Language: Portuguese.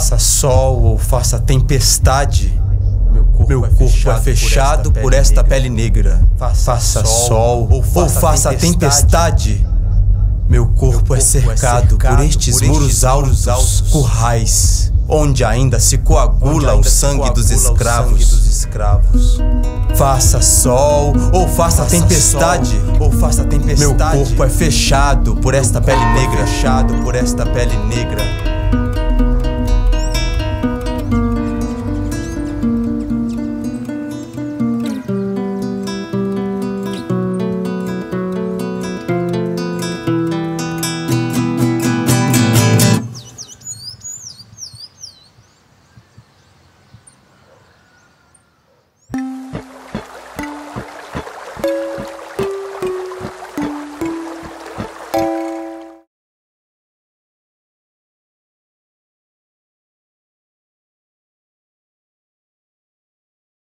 faça sol ou faça tempestade, meu corpo é fechado por esta pele negra. Faça sol ou faça tempestade, meu corpo é cercado por estes muros altos, currais, onde ainda se coagula o sangue dos escravos. Faça sol ou faça tempestade, meu corpo é fechado por esta pele negra.